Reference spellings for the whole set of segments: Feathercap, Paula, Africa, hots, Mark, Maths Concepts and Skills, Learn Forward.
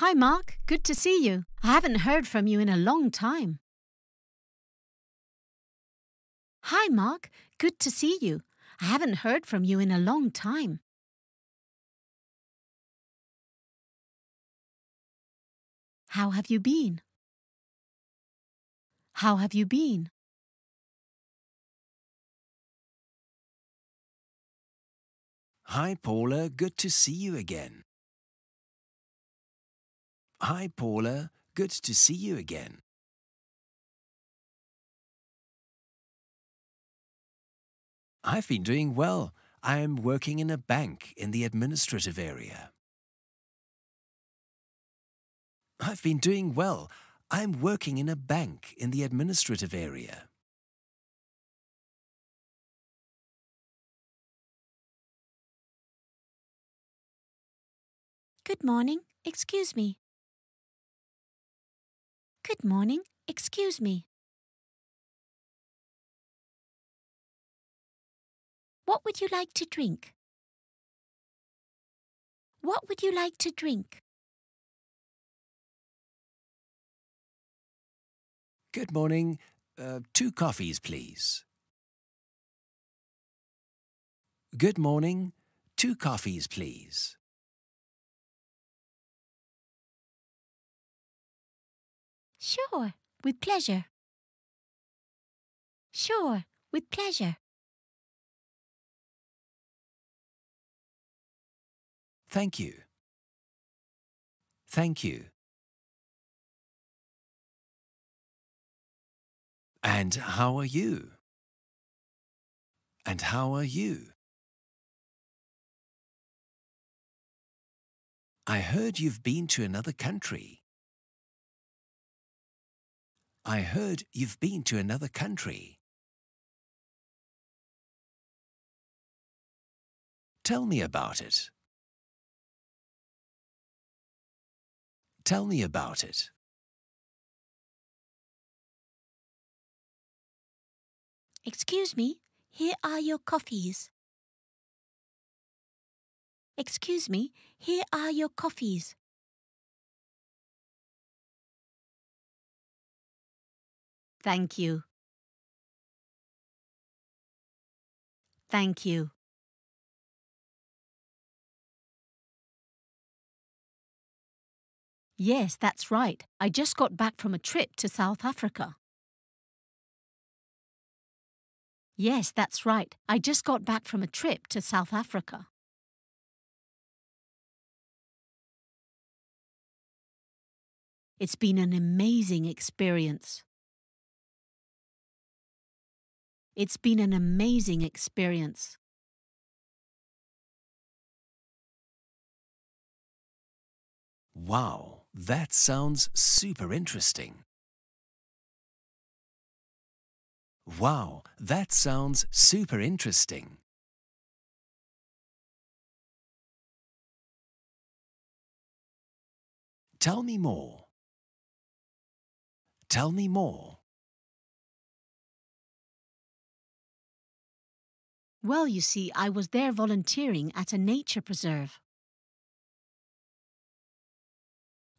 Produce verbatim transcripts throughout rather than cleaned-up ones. Hi, Mark. Good to see you. I haven't heard from you in a long time. Hi, Mark. Good to see you. I haven't heard from you in a long time. How have you been? How have you been? Hi, Paula. Good to see you again. Hi, Paula. Good to see you again. I've been doing well. I'm working in a bank in the administrative area. I've been doing well. I'm working in a bank in the administrative area. Good morning. Excuse me. Good morning. Excuse me. What would you like to drink? What would you like to drink? Good morning. Uh, two coffees, please. Good morning. Two coffees, please. Sure, with pleasure. Sure, with pleasure. Thank you. Thank you. And how are you? And how are you? I heard you've been to another country. I heard you've been to another country. Tell me about it. Tell me about it. Excuse me, here are your coffees. Excuse me, here are your coffees. Thank you. Thank you. Yes, that's right. I just got back from a trip to South Africa. Yes, that's right. I just got back from a trip to South Africa. It's been an amazing experience. It's been an amazing experience. Wow, that sounds super interesting. Wow, that sounds super interesting. Tell me more. Tell me more. Well, you see, I was there volunteering at a nature preserve.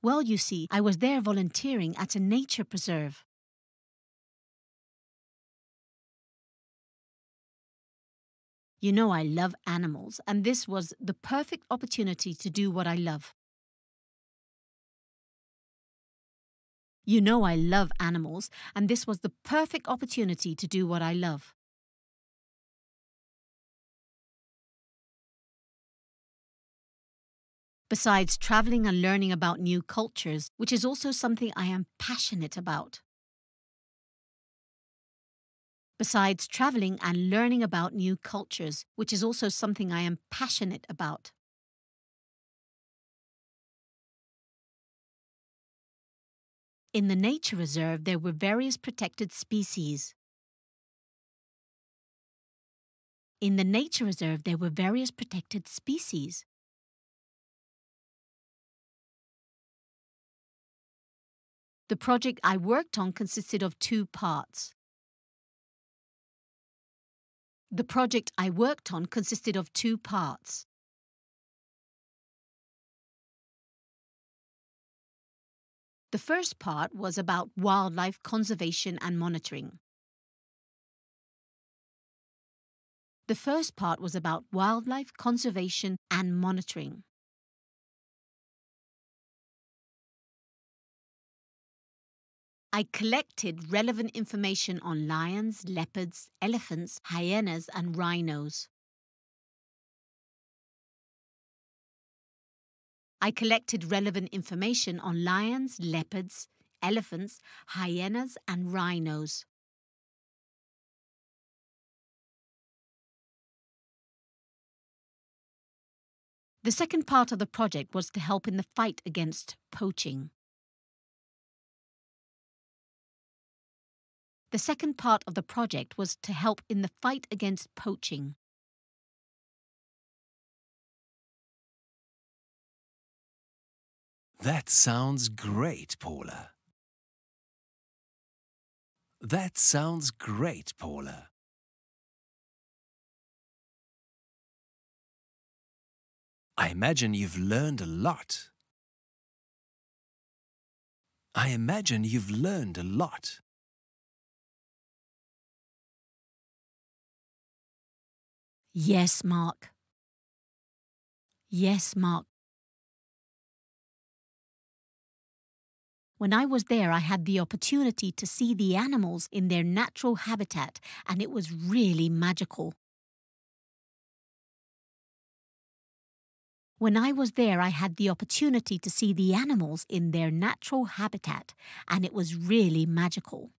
Well, you see, I was there volunteering at a nature preserve. You know, I love animals, and this was the perfect opportunity to do what I love. You know, I love animals, and this was the perfect opportunity to do what I love. Besides traveling and learning about new cultures, which is also something I am passionate about. Besides traveling and learning about new cultures, which is also something I am passionate about. In the nature reserve, there were various protected species. In the nature reserve, there were various protected species. The project I worked on consisted of two parts. The project I worked on consisted of two parts. The first part was about wildlife conservation and monitoring. The first part was about wildlife conservation and monitoring. I collected relevant information on lions, leopards, elephants, hyenas, and rhinos. I collected relevant information on lions, leopards, elephants, hyenas, and rhinos. The second part of the project was to help in the fight against poaching. The second part of the project was to help in the fight against poaching. That sounds great, Paula. That sounds great, Paula. I imagine you've learned a lot. I imagine you've learned a lot. Yes, Mark. Yes, Mark. When I was there, I had the opportunity to see the animals in their natural habitat, and it was really magical. When I was there, I had the opportunity to see the animals in their natural habitat, and it was really magical.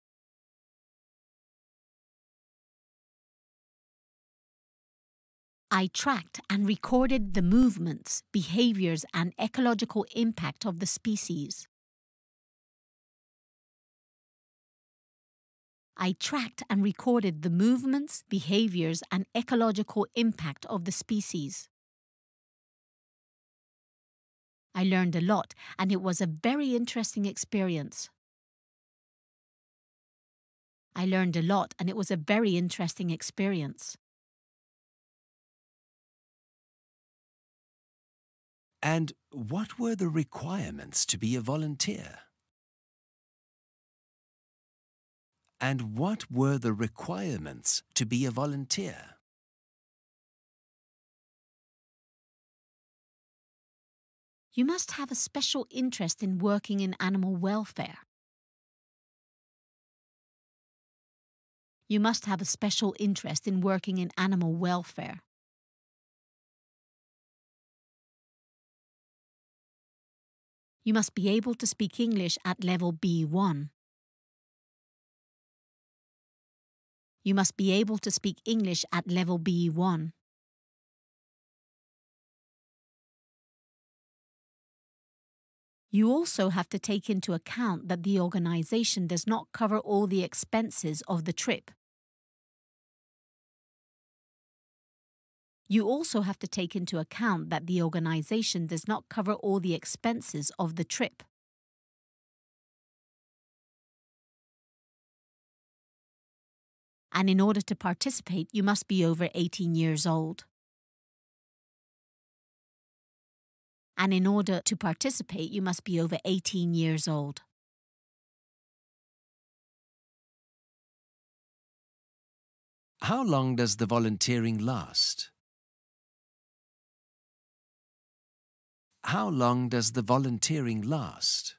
I tracked and recorded the movements, behaviours and ecological impact of the species. I tracked and recorded the movements, behaviours and ecological impact of the species. I learned a lot, and it was a very interesting experience. I learned a lot, and it was a very interesting experience. And what were the requirements to be a volunteer? And what were the requirements to be a volunteer? You must have a special interest in working in animal welfare. You must have a special interest in working in animal welfare. You must be able to speak English at level B one. You must be able to speak English at level B one. You also have to take into account that the organisation does not cover all the expenses of the trip. You also have to take into account that the organisation does not cover all the expenses of the trip. And in order to participate, you must be over eighteen years old. And in order to participate, you must be over eighteen years old. How long does the volunteering last? How long does the volunteering last?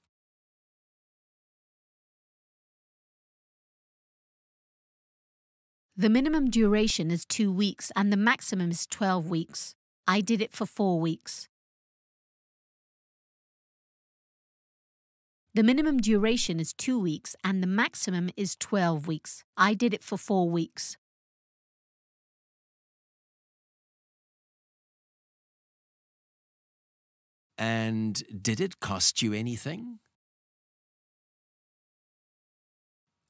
The minimum duration is two weeks and the maximum is twelve weeks. I did it for four weeks. The minimum duration is two weeks and the maximum is twelve weeks. I did it for four weeks. And did it cost you anything?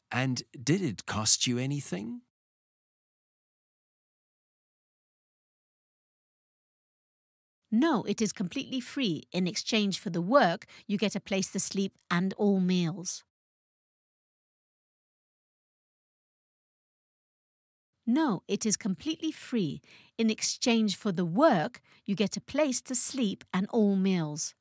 And did it cost you anything? No, it is completely free. In exchange for the work, you get a place to sleep and all meals. No, it is completely free. In exchange for the work, you get a place to sleep and all meals.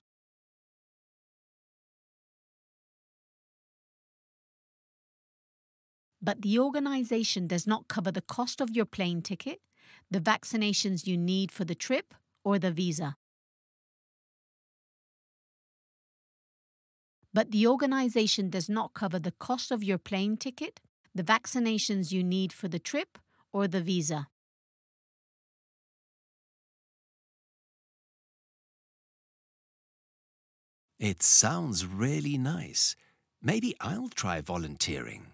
but the organization does not cover the cost of your plane ticket, the vaccinations you need for the trip, or the visa. But the organization does not cover the cost of your plane ticket, the vaccinations you need for the trip, or the visa. It sounds really nice. Maybe I'll try volunteering.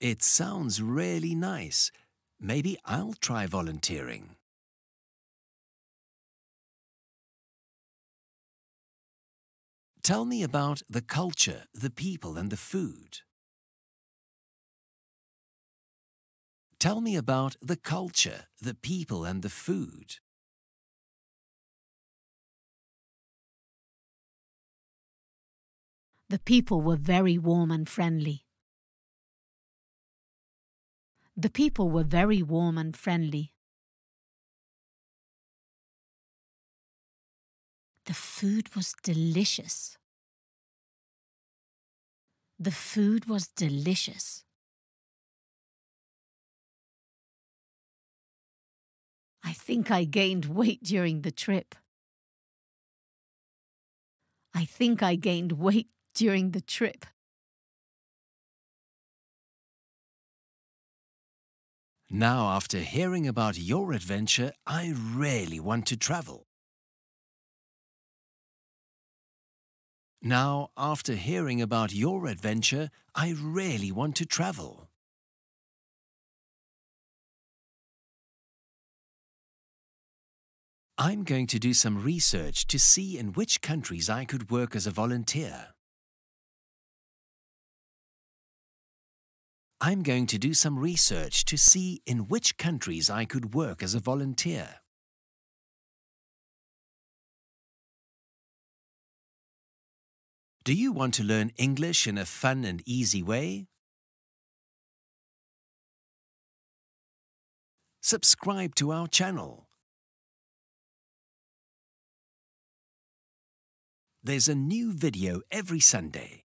It sounds really nice. Maybe I'll try volunteering. Tell me about the culture, the people, and the food. Tell me about the culture, the people, and the food. The people were very warm and friendly. The people were very warm and friendly. The food was delicious. The food was delicious. I think I gained weight during the trip. I think I gained weight during the trip. Now, after hearing about your adventure, I really want to travel. Now, after hearing about your adventure, I really want to travel. I'm going to do some research to see in which countries I could work as a volunteer. I'm going to do some research to see in which countries I could work as a volunteer. Do you want to learn English in a fun and easy way? Subscribe to our channel. There's a new video every Sunday.